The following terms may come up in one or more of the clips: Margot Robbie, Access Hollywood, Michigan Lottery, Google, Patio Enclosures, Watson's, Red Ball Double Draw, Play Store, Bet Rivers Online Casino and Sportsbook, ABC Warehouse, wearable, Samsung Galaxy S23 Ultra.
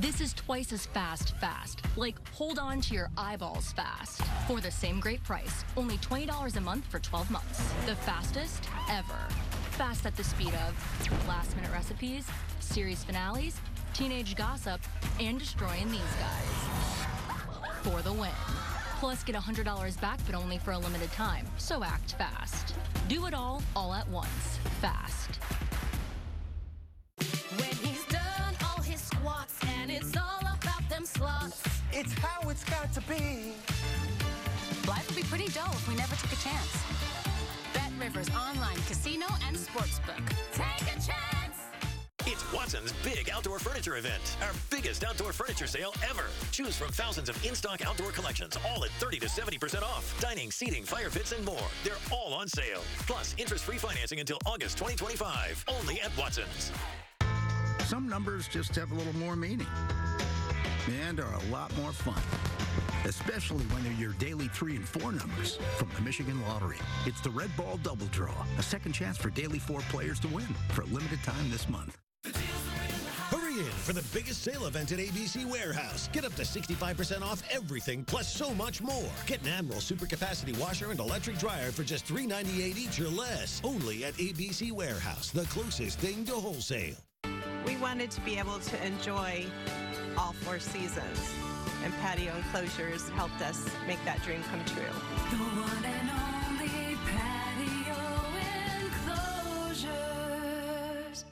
This is twice as fast, like hold on to your eyeballs fast. For the same great price, only $20 a month for 12 months. The fastest ever. Fast at the speed of last-minute recipes, series finales, teenage gossip, and destroying these guys. For the win. Plus, get $100 back, but only for a limited time. So act fast. Do it all at once. Fast. When he's done all his squats, and it's all about them slots. It's how it's got to be. Life would be pretty dull if we never took a chance. Bet Rivers Online Casino and Sportsbook. Take a chance! It's Watson's Big Outdoor Furniture Event, our biggest outdoor furniture sale ever. Choose from thousands of in-stock outdoor collections, all at 30 to 70% off. Dining, seating, fire pits, and more. They're all on sale. Plus, interest-free financing until August 2025, only at Watson's. Some numbers just have a little more meaning and are a lot more fun, especially when they're your daily 3 and 4 numbers from the Michigan Lottery. It's the Red Ball Double Draw, a second chance for daily 4 players to win for a limited time this month. Hurry in for the biggest sale event at ABC Warehouse. Get up to 65% off everything, plus so much more. Get an Admiral Super Capacity Washer and Electric Dryer for just $3.98 each or less. Only at ABC Warehouse, the closest thing to wholesale. We wanted to be able to enjoy all 4 seasons, and patio enclosures helped us make that dream come true. The one and only Patio Enclosures.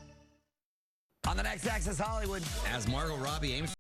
On the next Access Hollywood, as Margot Robbie aims